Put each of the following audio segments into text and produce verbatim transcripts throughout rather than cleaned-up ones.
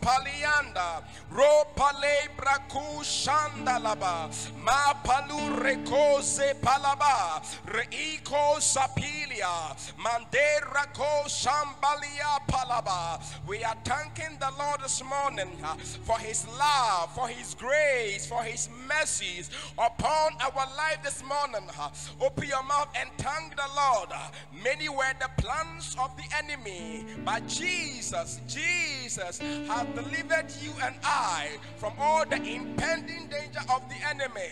Palianda ropale braku shandalaba ma palu rekose palaba reiko sapilia mandera ko shambalia palaba. We are thanking the Lord this morning for his love, for his grace, for his mercies upon our life this morning. Open your mouth and thank the Lord. Many were the plans of the enemy, but Jesus, Jesus has delivered you and I from all the impending danger of the enemy.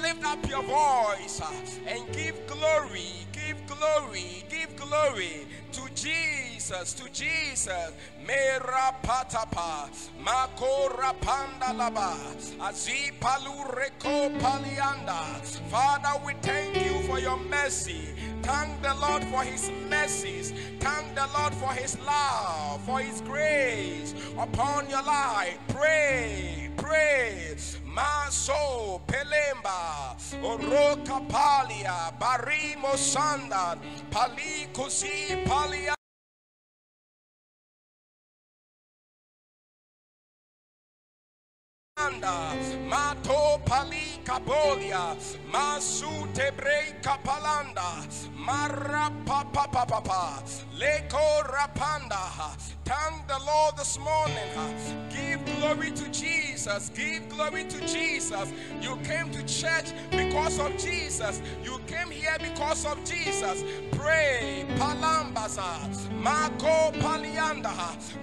Lift up your voice and give glory, give glory, give glory to Jesus, to Jesus. Mera patapa, makora pandalaba, azipalu reko palianda. Father, we thank you for your mercy. Thank the Lord for his mercies. Thank the Lord for his love, for his grace upon your life. Pray, pray. Maso pelemba oroka palia barimo sanda palikusi palia. Mato pali kabolia masu tebre kapalanda marapa papa papa leko rapanda. Thank the Lord this morning. Give glory to Jesus. Give glory to Jesus. You came to church because of Jesus. You came here because of Jesus. Pray palambasa mako palianda.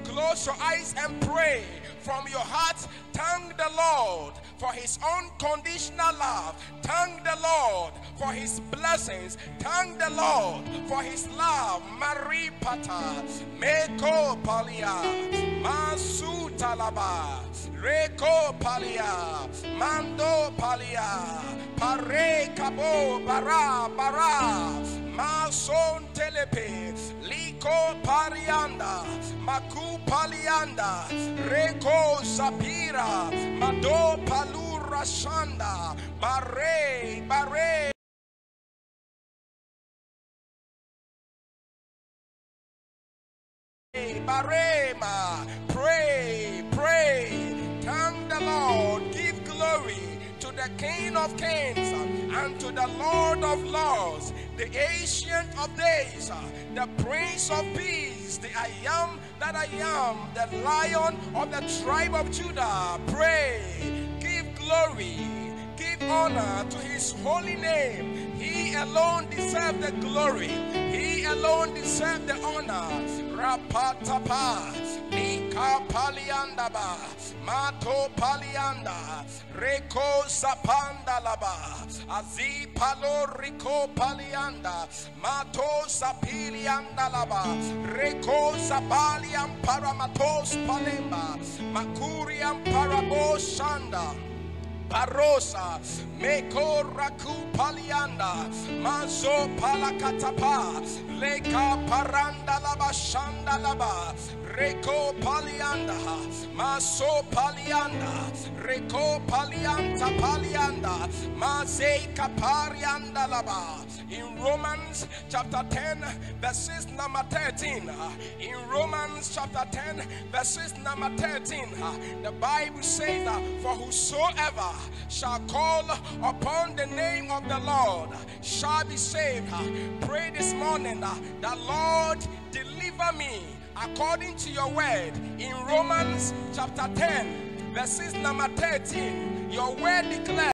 Close your eyes and pray from your heart. Thank the Lord for his unconditional love. Thank the Lord for his blessings. Thank the Lord for his love. Maripata meko palia masu talaba reko palia mando palia pare kabo bara bara mason telepe liko parianda maku palianda reko sapira mado palura shanda bare bare barema. Pray, pray. Thank the Lord. Give glory to the King of Kings and to the Lord of Lords, the Ancient of Days, the Prince of Peace, the I Am that I Am, the Lion of the tribe of Judah. Pray, give glory, give honor to his holy name. He alone deserves the glory. He alone deserves the honor. Rapatapa, Nika Paliandaba, Mato Palianda, Reko Sapandalaba, Azi Palo Rico Palianda, Mato Sapiliandalaba, Reko Sabaliam Paramatos Palemba, Makuriam Parabos Shanda. Barosa meko raku palianda mazo palakatapa leka paranda laba shanda laba reko palianda maso palianda reko palianta palianda maze kaparianda laba. In Romans chapter ten verses number thirteen, in Romans chapter ten verses number thirteen, the Bible says that for whosoever shall call upon the name of the Lord shall be saved. Pray this morning that the Lord deliver me according to your word. In Romans chapter ten verses number thirteen, your word declares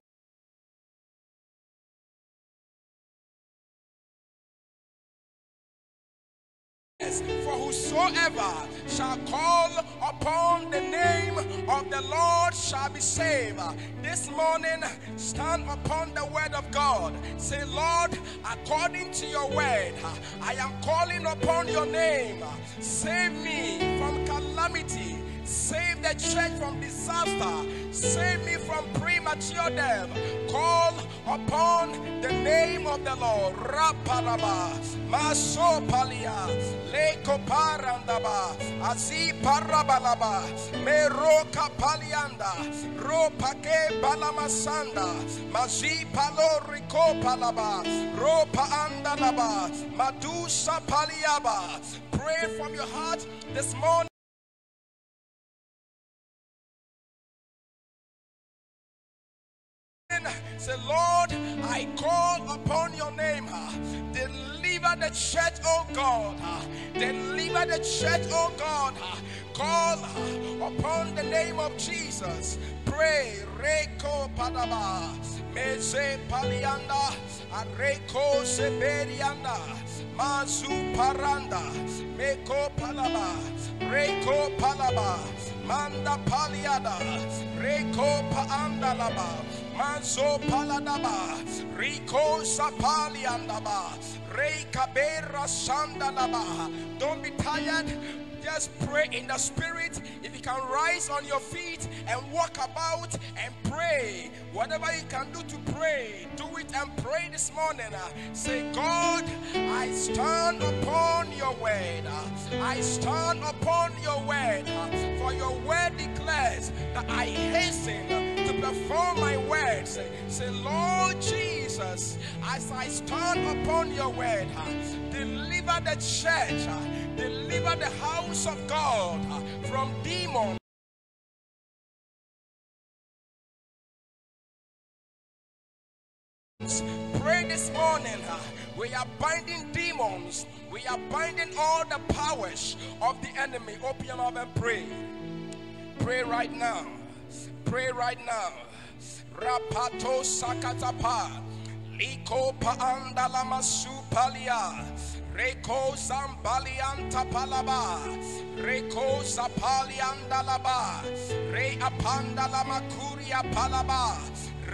for whosoever shall call upon the name of the Lord shall be saved. This morning, stand upon the word of God. Say, Lord, according to your word, I am calling upon your name. Save me from calamity. Save the church from disaster. Save me from premature death. Call upon the name of the Lord. Raparaba maso palia leko parandaba azi parabalaba meroka palianda ropake balamasanda mazi paloriko palaba ropa andalaba madusa paliaba. Pray from your heart this morning. Say, Lord, I call upon your name. Deliver the church, oh God. Deliver the church, oh God. Call upon the name of Jesus. Pray. Reko Padaba. Meze Palianda. Areko Seberianda. Mazu Paranda. Meko Palaba. Reko Palaba. Manda Paliada. Reko Paandalaba. Mazo Paladaba. Rico Sapaliandaba. Rekabera Sandalaba. Don't be tired. Just pray in the spirit. If you can rise on your feet and walk about and pray, whatever you can do to pray, do it and pray this morning. Say, God, I stand upon your word. I stand upon your word. For your word declares that I hasten to perform my words. Say, Lord Jesus, as I stand upon your word, deliver the church, deliver the house of God from demons. Pray this morning. We are binding demons. We are binding all the powers of the enemy. Open your mouth and pray. Pray right now. Pray right now. Rapato sakatapa. Liko paanda lama supalia. Reko zambalianta palaba. Reko zapalianda laba. Re apanda lama kuria palaba.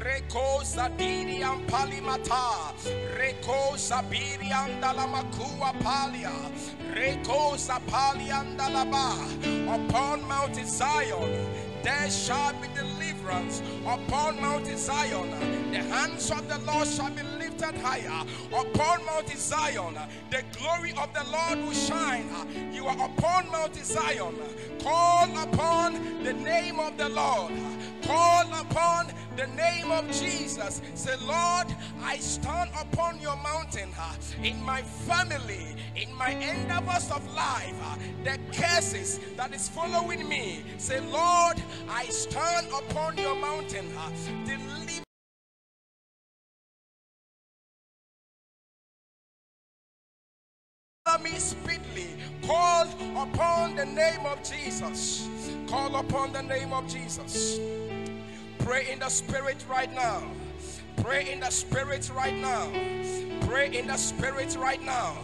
Reko zadiriam palimata. Reko zabirianda lama kuwa palia. Reko zapalianda laba. Upon Mount Zion there shall be deliverance. Upon Mount Zion, the hands of the Lord shall be lifted higher. Upon Mount Zion, the glory of the Lord will shine. You are upon Mount Zion. Call upon the name of the Lord. Call upon the name of Jesus. Say, Lord, I stand upon your mountain. In my family, in my endeavors of life, the curses that is following me, say, Lord, I stand upon your mountain. Deliver me speedily. Call upon the name of Jesus. Call upon the name of Jesus. Pray in the spirit right now. Pray in the spirit right now. Pray in the spirit right now.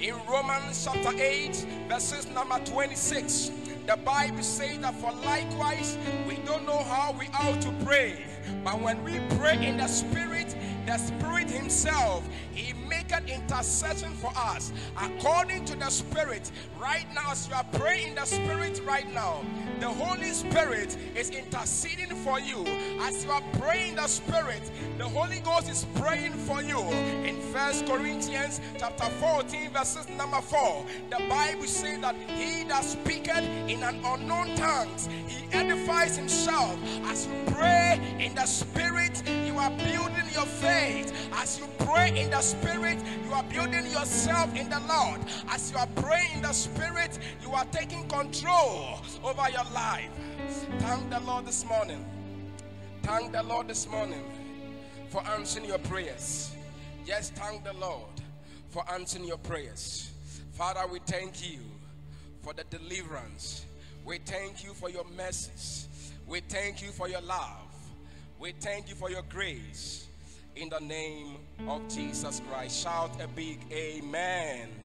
In Romans chapter eight, verses number twenty-six, the Bible says that for likewise, we don't know how we ought to pray. But when we pray in the spirit, the spirit himself, he maketh intercession for us according to the spirit. Right now, as you are praying in the spirit right now, the Holy Spirit is interceding for you. As you are praying in the Spirit, the Holy Ghost is praying for you. In First Corinthians chapter fourteen, verses number four, the Bible says that he that speaketh in an unknown tongue, he edifies himself. As you pray in the Spirit, you are building your faith. As you pray in the Spirit, you are building yourself in the Lord. As you are praying in the Spirit, you are taking control over your life. Thank the Lord this morning. Thank the Lord this morning for answering your prayers. Yes, thank the Lord for answering your prayers. Father, we thank you for the deliverance. We thank you for your mercies. We thank you for your love. We thank you for your grace. In the name of Jesus Christ, shout a big amen.